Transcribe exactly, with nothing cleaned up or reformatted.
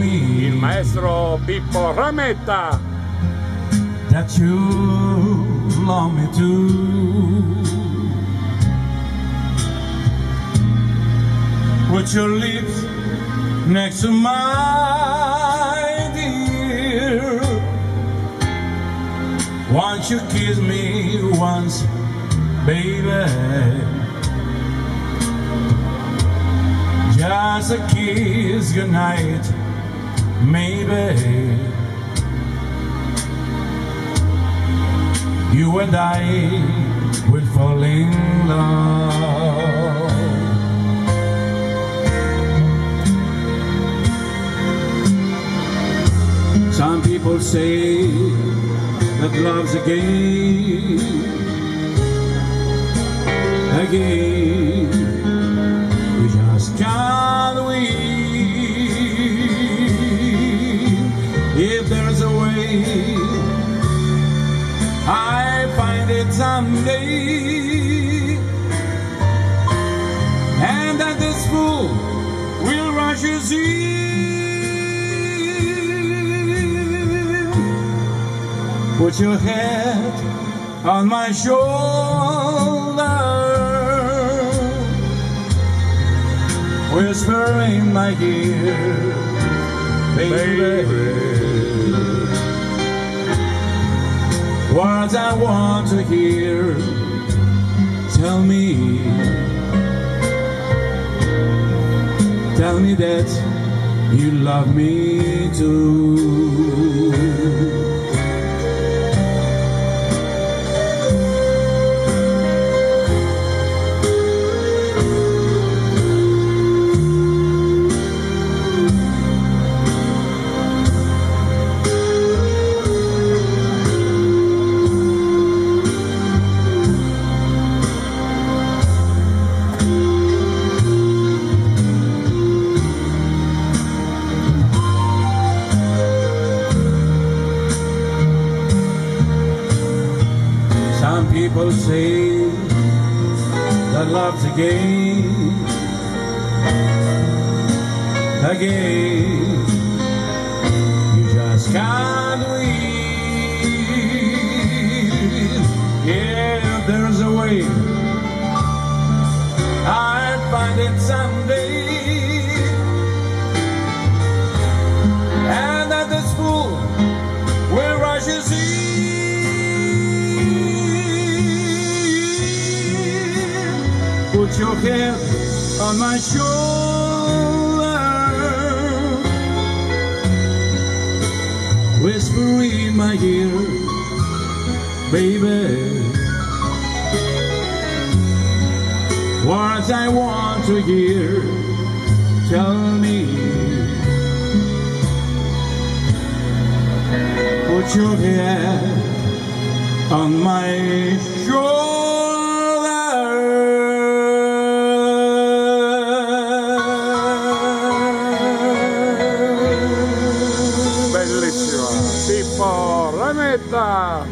Il maestro Pippo Rametta. That you love me too. With your lips next to mine, dear. Won't you kiss me once, baby? Just a kiss, goodnight, maybe. You and I will fall in love. Some people say that love's a game, a game. Can't we? If there's a way, I find it someday. And that this fool will rush you see. Put your head on my shoulder, whisper in my ear, baby, words I want to hear. Tell me, tell me that you love me too. Some people say that love's a game, a game you just can't win. Yeah, there's a way, I'll find it someday. And that this fool will rush you see. Put your head on my shoulder, whisper in my ear, baby, words I want to hear. Tell me, put your head on my shoulder. Bellissima, Pippo Rametta.